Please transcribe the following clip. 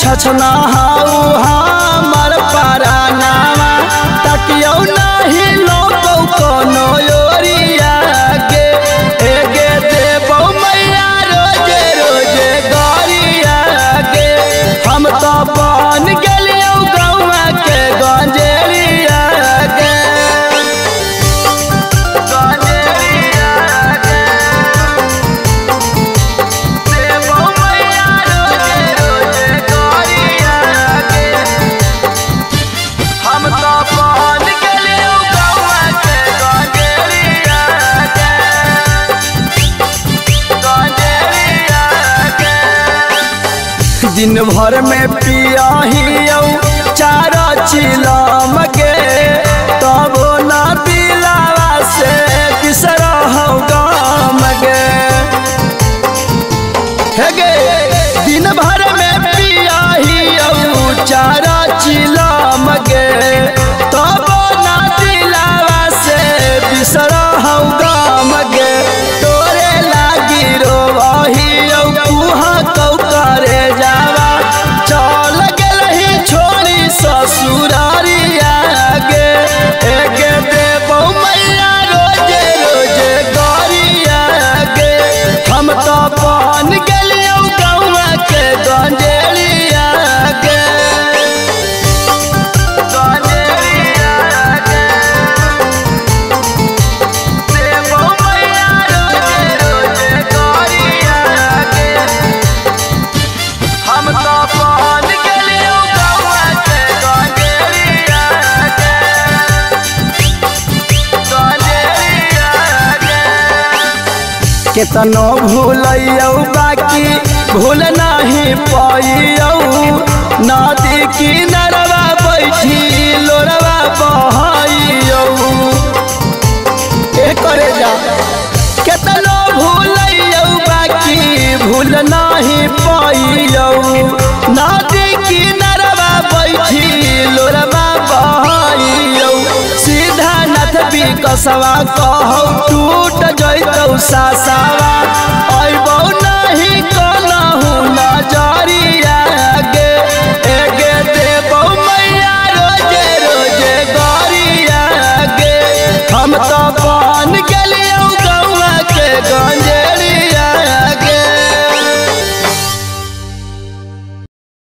छछना हाउ हमर परानावा तकियो नहीं लोको कोनो योरिया के एगे देबो मैया रोजे रोजे गोरिया के हम तो बन गेलियो गौवा के गंजेरिया के दिन भर में पिया ही चारा चिलम के तब ना दिलावा से तीसरा हम गम गे दिन भर में पिया ही चारा चिलम के तब ना दिलावा से तीसरा हम गम गे तोरे लागी रोवाही केतनो भूलयौ बाकी भूल नहीं पाइयौ नदी किनरवा बैठी लोरवा बहाइयौ ए करे जा केतनो भूलयौ बाकी भूल नहीं पाइयौ नदी किनरवा बैठी लोरवा बहाइयौ सीधा नथ बिकसवा कहौ टूट जइतौ सासा I'm